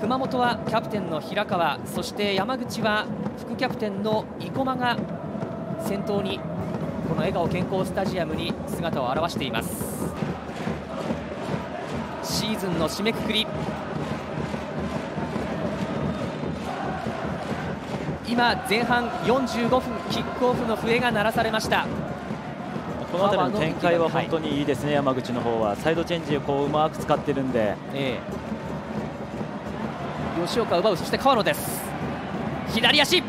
熊本はキャプテンの平川、そして山口は副キャプテンの生駒が先頭にこの笑顔健康スタジアムに姿を現しています。シーズンの締めくくり、今前半45分キックオフの笛が鳴らされました。この辺りの展開は本当にいいですね。山口の方はサイドチェンジをこううまく使ってるんで、吉岡奪う、そして川野です。左足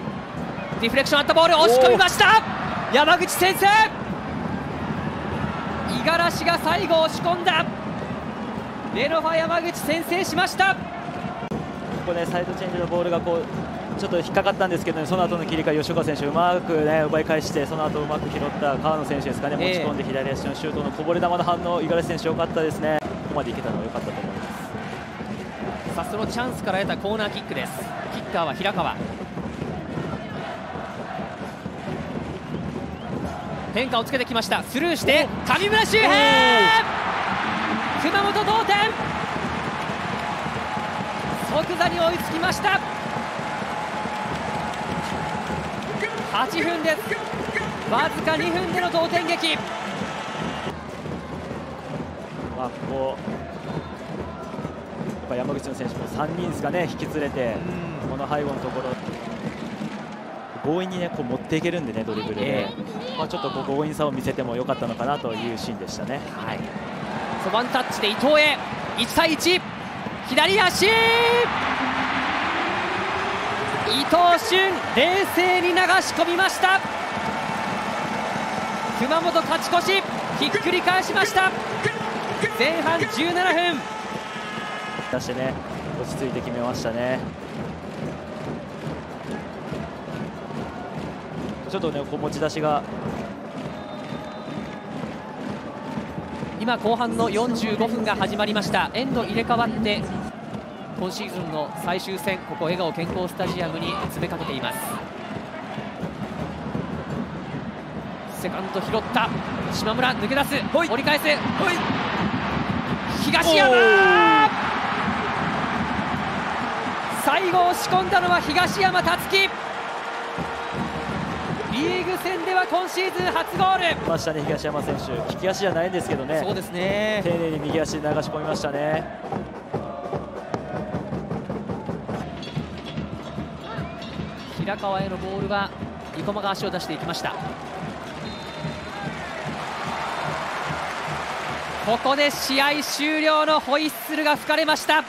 ディフレクションあったボール、押し込みました。山口先生、五十嵐が最後押し込んだ。レノファ山口先制しました。ここね、サイドチェンジのボールがこうちょっと引っかかったんですけど、ね、その後の切り替え、吉岡選手、うまく、ね、奪い返して、その後うまく拾った川野選手ですかね、持ち込んで左足のシュートのこぼれ球の反応、五十嵐選手、よかったですね、ここまでいけたのはよかったと思います。さあ、そのチャンスから得たコーナーキックです、キッカーは平川。変化をつけてきました、スルーして、上村周平、熊本同点、即座に追いつきました。8分です。わずか2分での同点劇。ここやっぱ山口の選手も3人ですかね、引き連れて、この背後のところ強引に、ね、こう持っていけるんでね、ドリブルで、ちょっとこう強引さを見せてもよかったのかなというシーンでしたね。ワンタッチで伊藤へ、1対1、左足、伊東駿、冷静に流し込みました。熊本勝ち越し、ひっくり返しました。前半17分、出してね、落ち着いて決めましたね。ちょっとね、こう持ち出しが今後半の45分が始まりました。エンド入れ替わって今シーズンの最終戦、ここ笑顔健康スタジアムに詰めかけています。セカンド拾った、島村抜け出す、折り返す、東山、最後押し込んだのは東山辰樹。リーグ戦では今シーズン初ゴール。ましたね、東山選手、利き足じゃないんですけどね、そうですね、丁寧に右足で流し込みましたね。平川へのボールは生駒が足を出していきました。ここで試合終了のホイッスルが吹かれました。